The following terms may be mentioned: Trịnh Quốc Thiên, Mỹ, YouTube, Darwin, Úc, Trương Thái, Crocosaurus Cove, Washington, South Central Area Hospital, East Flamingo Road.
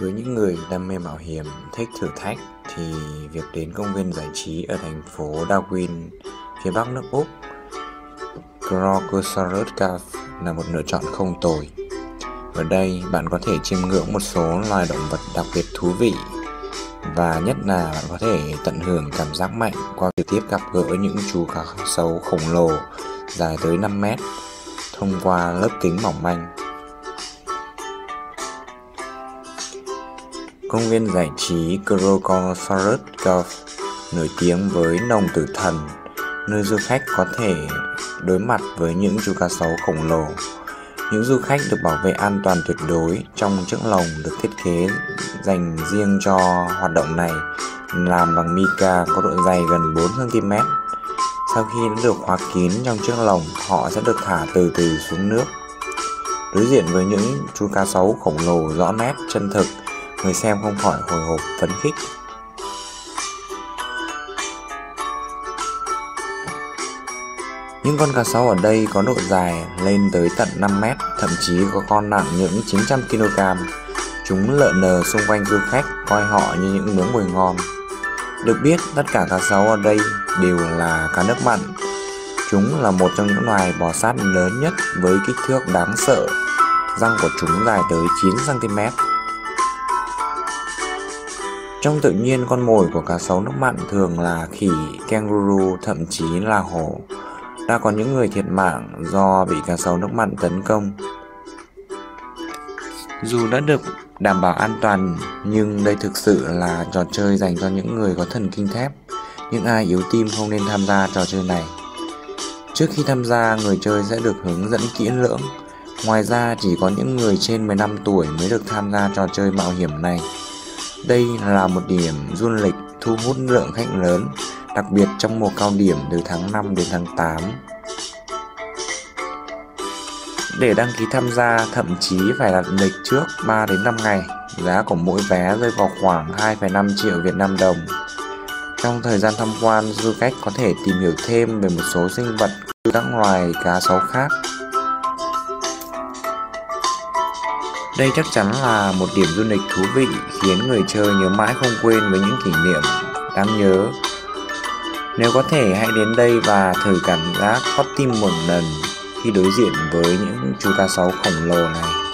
Với những người đam mê mạo hiểm, thích thử thách thì việc đến công viên giải trí ở thành phố Darwin, phía bắc nước Úc, Crocosaurus Cove là một lựa chọn không tồi. Ở đây bạn có thể chiêm ngưỡng một số loài động vật đặc biệt thú vị và nhất là bạn có thể tận hưởng cảm giác mạnh qua trực tiếp gặp gỡ những chú cá sấu khổng lồ dài tới 5 mét thông qua lớp kính mỏng manh. Công viên giải trí Crocosaurus Cove nổi tiếng với nồng tử thần, nơi du khách có thể đối mặt với những chú cá sấu khổng lồ. Những du khách được bảo vệ an toàn tuyệt đối trong chiếc lồng được thiết kế dành riêng cho hoạt động này, làm bằng mica có độ dày gần 4 cm. Sau khi đã được khóa kín trong chiếc lồng, họ sẽ được thả từ từ xuống nước. Đối diện với những chú cá sấu khổng lồ rõ nét chân thực, người xem không khỏi hồi hộp phấn khích. Những con cá sấu ở đây có độ dài lên tới tận 5 mét, thậm chí có con nặng những 900 kg. Chúng lượn lờ xung quanh du khách, coi họ như những miếng mồi ngon. Được biết, tất cả cá sấu ở đây đều là cá nước mặn. Chúng là một trong những loài bò sát lớn nhất với kích thước đáng sợ. Răng của chúng dài tới 9 cm. Trong tự nhiên, con mồi của cá sấu nước mặn thường là khỉ, kangaroo, thậm chí là hổ. Đã có những người thiệt mạng do bị cá sấu nước mặn tấn công. Dù đã được đảm bảo an toàn, nhưng đây thực sự là trò chơi dành cho những người có thần kinh thép. Những ai yếu tim không nên tham gia trò chơi này. Trước khi tham gia, người chơi sẽ được hướng dẫn kỹ lưỡng. Ngoài ra, chỉ có những người trên 15 tuổi mới được tham gia trò chơi mạo hiểm này. Đây là một điểm du lịch thu hút lượng khách lớn, đặc biệt trong mùa cao điểm từ tháng 5 đến tháng 8. Để đăng ký tham gia, thậm chí phải đặt lịch trước 3 đến 5 ngày. Giá của mỗi vé rơi vào khoảng 2,5 triệu Việt Nam đồng. Trong thời gian tham quan, du khách có thể tìm hiểu thêm về một số sinh vật như các loài cá sấu khác. Đây chắc chắn là một điểm du lịch thú vị khiến người chơi nhớ mãi không quên với những kỷ niệm đáng nhớ. Nếu có thể, hãy đến đây và thử cảm giác thót tim một lần khi đối diện với những chú cá sấu khổng lồ này.